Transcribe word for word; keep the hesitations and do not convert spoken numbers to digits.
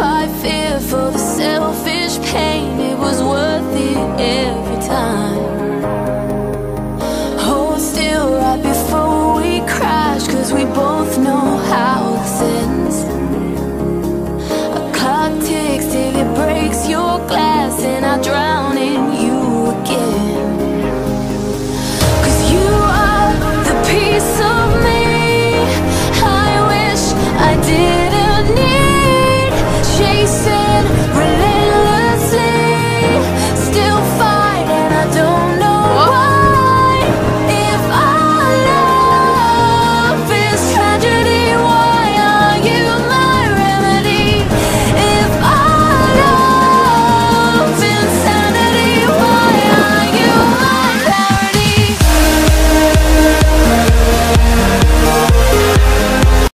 fight fear for the selfish pain. It was worth it every time.